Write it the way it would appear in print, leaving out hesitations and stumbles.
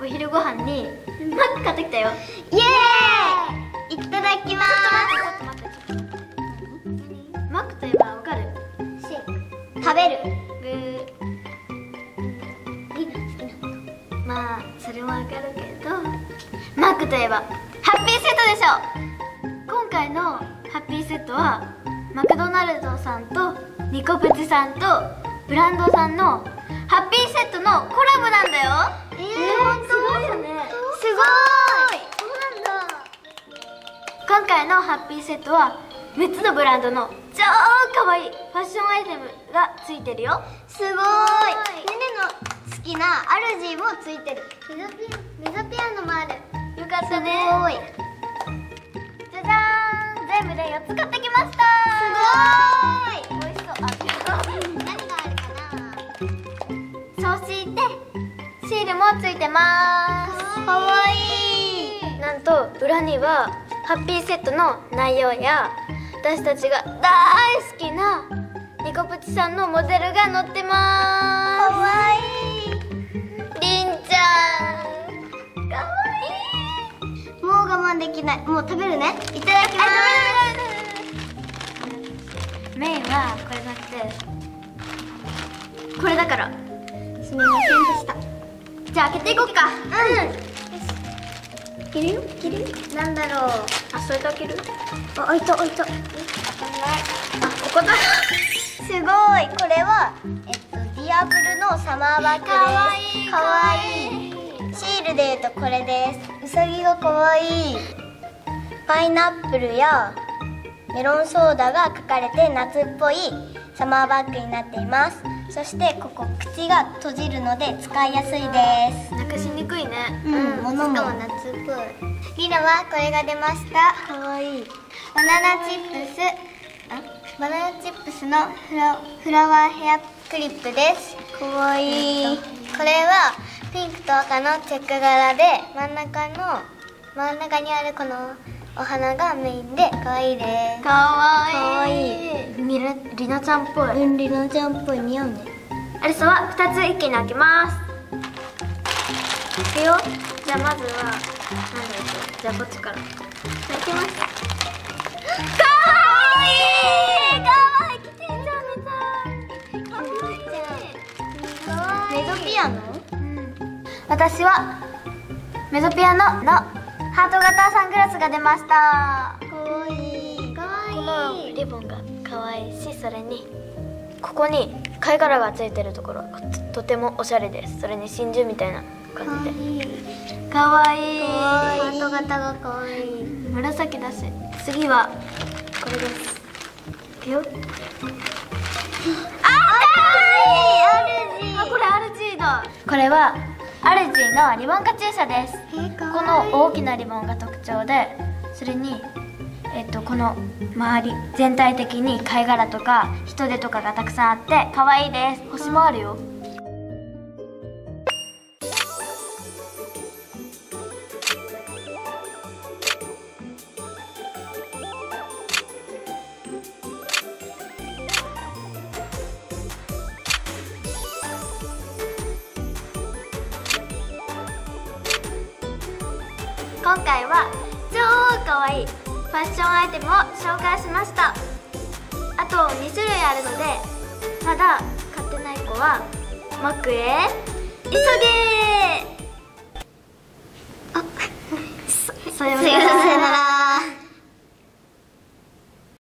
お昼ご飯にマック買ってきたよ。イエーイ、いただきます。ちょっと待って、マックといえばわかる？シェイク。食べる。ブー。いいな、好きなこと。まあそれもわかるけど、マックといえばハッピーセットでしょ。今回のハッピーセットはマクドナルドさんとニコプチさんとブランドさんのハッピーセットのコラボなんだよ。すごいよね。すごーい。そうなんだ。今回のハッピーセットは6つのブランドの超かわいいファッションアイテムがついてるよ。すごーい。ねねの好きなアルジーもついてる。メゾピアノもある。よかったね。じゃじゃーん、全部で4つ買ってきました。すごーい。美味しそう。あ、何があるかな。そうしてシールもついてます。かわいい。なんと裏にはハッピーセットの内容や私たちが大好きなニコプチさんのモデルが載ってます。かわいい。りんちゃんかわいい。もう我慢できない。もう食べるね。いただきます。メインはこれなくてこれだから、すみませんでした。じゃあ開けていこうか。うん、切るよ切るよ。なんだろう。あ、それだける。あ、開いた。あ、ここだ。すごい。これはディアブルのサマーバッグです。かわいい。シールでいうとこれです。うさぎがかわいい。パイナップルやメロンソーダが書かれて夏っぽいサマーバッグになっています。そしてここ口が閉じるので使いやすいです。なくしにくいね。うん、物も夏っぽい。リナはこれが出ました。かわいい。バナナチップスのフラワーヘアクリップです。かわいい。これはピンクと赤のチェック柄で、真ん中にあるこのお花がメインでかわいいです。かわいい。リナちゃんっぽい。リナちゃんっぽい、似合うね。アリサは2つ一気に開けます。いくよ。じゃあまずは何でしょう。じゃあこっちから。開けます。かわいい。かわいい。キティちゃんみたい。かわいい。メゾピアノ。私はメゾピアノのハート型サングラスが出ました。かわいい。このリボンがかわいいし、それにここに貝殻がついてるところ、とてもおしゃれです。それに真珠みたいな感じで。かわいい。ハート型がかわいい。紫だし。次はこれです。いくよ。あ、可愛い。あ、これアルジーだ。これはアルジーのリボンカチューシャです。この大きなリボンが特徴で、それにこの周り全体的に貝殻とか人手とかがたくさんあって可愛いです。星もあるよ。今回は超かわいいファッションアイテムを紹介しました。あと2種類あるので、まだ買ってない子はマックへ急げー。あ、それは